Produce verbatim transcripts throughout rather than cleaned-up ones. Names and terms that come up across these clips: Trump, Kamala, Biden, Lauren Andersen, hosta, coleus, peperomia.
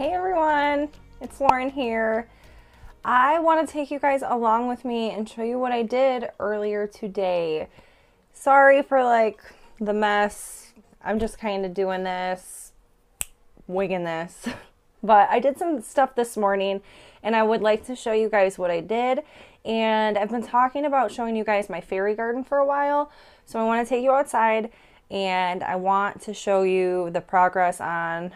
Hey everyone, it's Lauren here. I want to take you guys along with me and show you what I did earlier today. Sorry for like the mess. I'm just kind of doing this, wigging this. But I did some stuff this morning and I would like to show you guys what I did. And I've been talking about showing you guys my fairy garden for a while. So I want to take you outside and I want to show you the progress on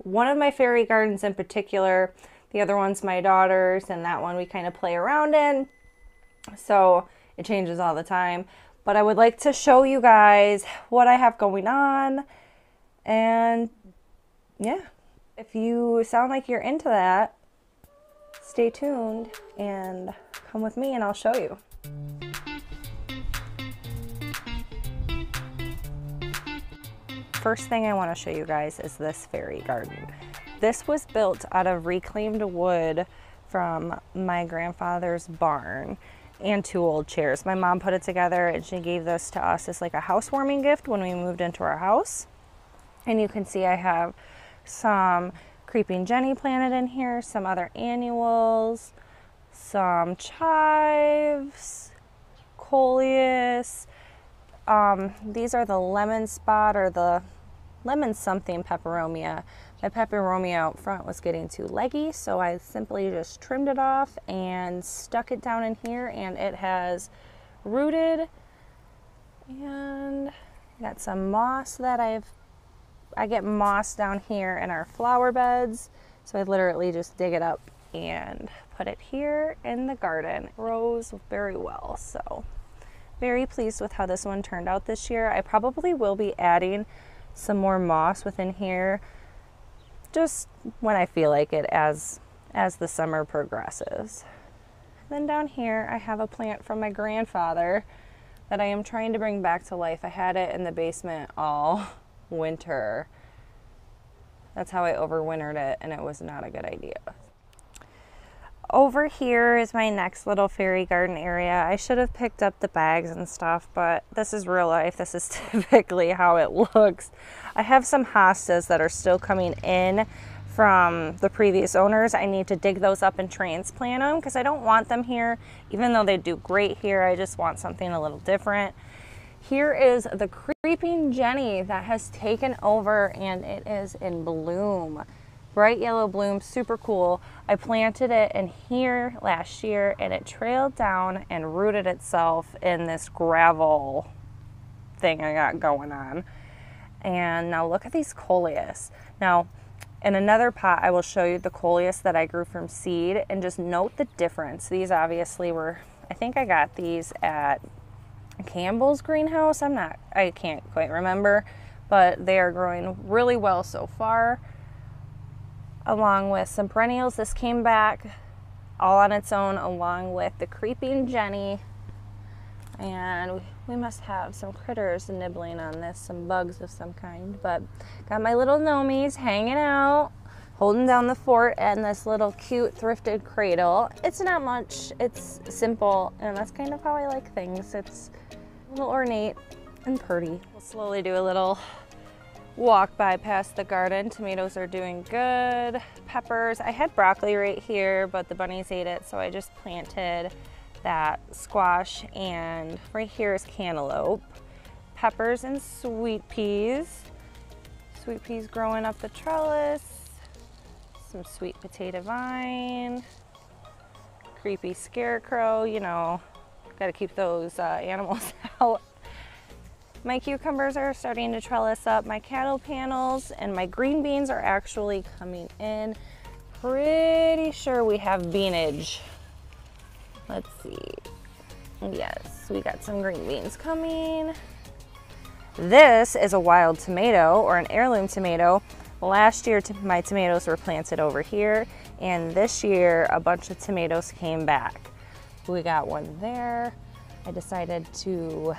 one of my fairy gardens in particular. The other one's my daughter's and that one we kind of play around in. So it changes all the time. But I would like to show you guys what I have going on. And yeah, if you sound like you're into that, stay tuned and come with me and I'll show you. First thing I want to show you guys is this fairy garden. This was built out of reclaimed wood from my grandfather's barn and two old chairs. My mom put it together and she gave this to us as like a housewarming gift when we moved into our house. And you can see I have some creeping Jenny planted in here, some other annuals, some chives, coleus. Um, these are the lemon spot or the lemon something peperomia. My peperomia out front was getting too leggy, so I simply just trimmed it off and stuck it down in here, and it has rooted. And got some moss that I've I get moss down here in our flower beds, so I literally just dig it up and put it here in the garden. It grows very well, so very pleased with how this one turned out this year. I probably will be adding some more moss within here just when I feel like it as as the summer progresses. And then down here I have a plant from my grandfather that I am trying to bring back to life. I had it in the basement all winter. That's how I overwintered it, and it was not a good idea. Over here is my next little fairy garden area. I should have picked up the bags and stuff, but this is real life. This is typically how it looks. I have some hostas that are still coming in from the previous owners. I need to dig those up and transplant them because I don't want them here. Even though they do great here, I just want something a little different. Here is the creeping Jenny that has taken over, and it is in bloom. Bright yellow bloom, super cool. I planted it in here last year and it trailed down and rooted itself in this gravel thing I got going on. And now look at these coleus. Now, in another pot, I will show you the coleus that I grew from seed, and just note the difference. These obviously were, I think I got these at Campbell's greenhouse. I'm not, I can't quite remember, but they are growing really well so far. Along with some perennials. This came back all on its own along with the creeping Jenny. And we must have some critters nibbling on this, some bugs of some kind. But got my little gnomies hanging out, holding down the fort, and this little cute thrifted cradle. It's not much, it's simple, and that's kind of how I like things. It's a little ornate and pretty. We'll slowly do a little walk by past the garden. Tomatoes are doing good. Peppers. I had broccoli right here, but the bunnies ate it, so I just planted that squash. And right here is cantaloupe. Peppers and sweet peas. Sweet peas growing up the trellis. Some sweet potato vine. Creepy scarecrow. You know, gotta keep those uh, animals out. My cucumbers are starting to trellis up, my cattle panels, and my green beans are actually coming in. Pretty sure we have beanage. Let's see. Yes, we got some green beans coming. This is a wild tomato or an heirloom tomato. Last year my tomatoes were planted over here, and this year a bunch of tomatoes came back. We got one there. I decided to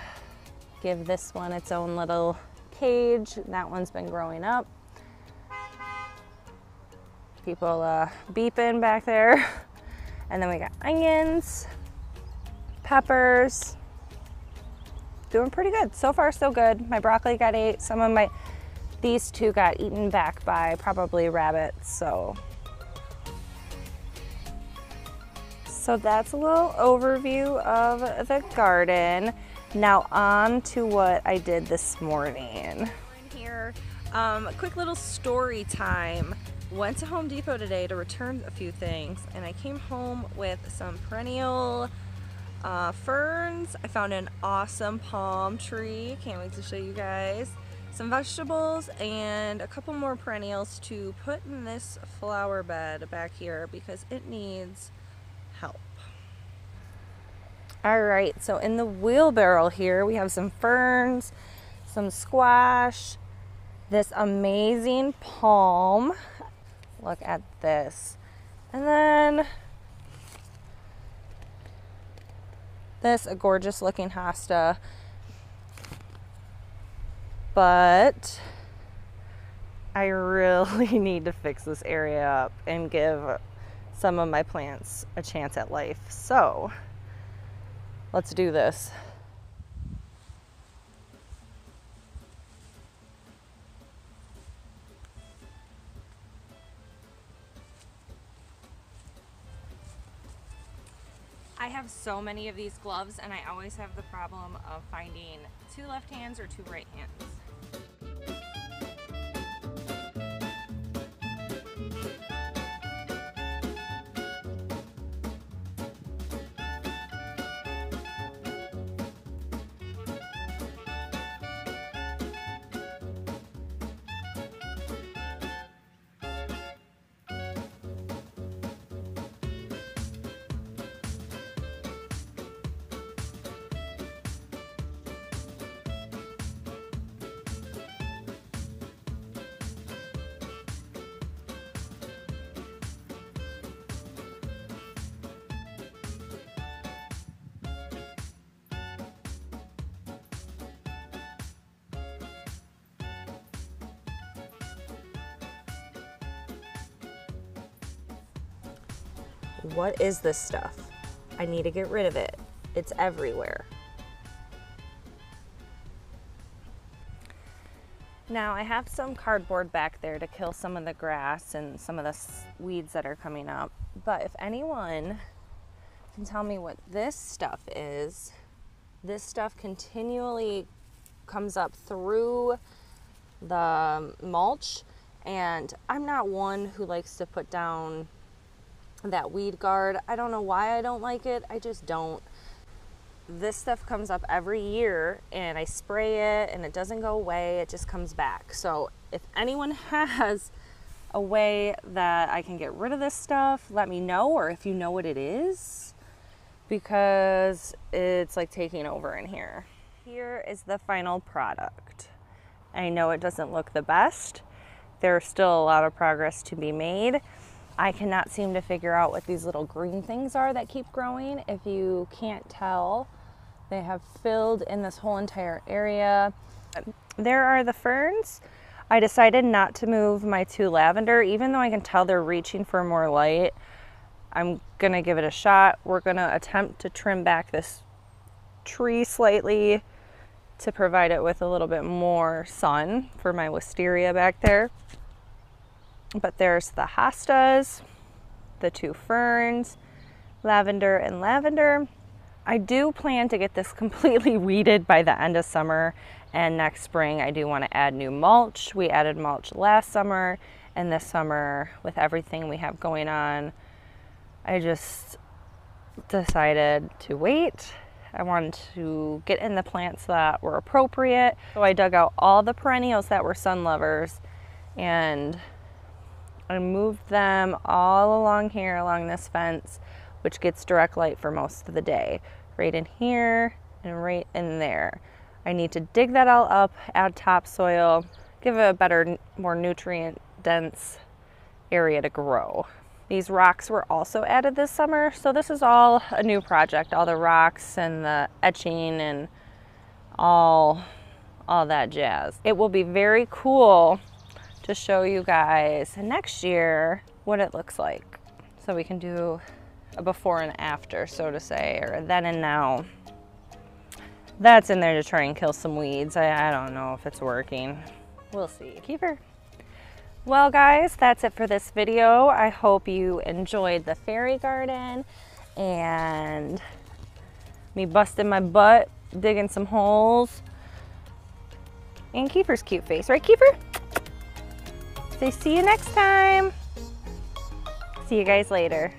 give this one its own little cage. That one's been growing up. People uh, beeping back there. And then we got onions, peppers. Doing pretty good. So far, so good. My broccoli got ate. Some of my, these two got eaten back by probably rabbits, so So that's a little overview of the garden. Now on to what I did this morning. Here, um, a quick little story time. Went to Home Depot today to return a few things, and I came home with some perennial uh, ferns. I found an awesome palm tree. Can't wait to show you guys. Some vegetables and a couple more perennials to put in this flower bed back here because it needs help. All right, so in the wheelbarrow here we have some ferns, some squash, this amazing palm. Look at this. And then this, a gorgeous looking hosta. But I really need to fix this area up and give some of my plants a chance at life. So let's do this. I have so many of these gloves, and I always have the problem of finding two left hands or two right hands. What is this stuff? I need to get rid of it. It's everywhere. Now I have some cardboard back there to kill some of the grass and some of the weeds that are coming up. But if anyone can tell me what this stuff is, this stuff continually comes up through the mulch, and I'm not one who likes to put down that weed guard. I don't know why I don't like it. I just don't. This stuff comes up every year, and I spray it and it doesn't go away. It just comes back. So if anyone has a way that I can get rid of this stuff, let me know, or if you know what it is, because it's like taking over in here. Here is the final product. I know it doesn't look the best. There's still a lot of progress to be made. I cannot seem to figure out what these little green things are that keep growing. If you can't tell, they have filled in this whole entire area. There are the ferns. I decided not to move my two lavender, even though I can tell they're reaching for more light. I'm gonna give it a shot. We're gonna attempt to trim back this tree slightly to provide it with a little bit more sun for my wisteria back there. But there's the hostas, the two ferns, lavender and lavender. I do plan to get this completely weeded by the end of summer, and next spring I do want to add new mulch. We added mulch last summer, and this summer with everything we have going on, I just decided to wait. I wanted to get in the plants that were appropriate. So I dug out all the perennials that were sun lovers, and I moved them all along here, along this fence, which gets direct light for most of the day. Right in here and right in there. I need to dig that all up, add topsoil, give it a better, more nutrient-dense area to grow. These rocks were also added this summer, so this is all a new project. All the rocks and the etching and all, all that jazz. It will be very cool to show you guys next year what it looks like. So we can do a before and after, so to say, or then and now. That's in there to try and kill some weeds. I, I don't know if it's working. We'll see. Keeper. Well guys, that's it for this video. I hope you enjoyed the fairy garden, and me busting my butt, digging some holes. And Kiefer's cute face, right Kiefer? Say see you next time. See you guys later.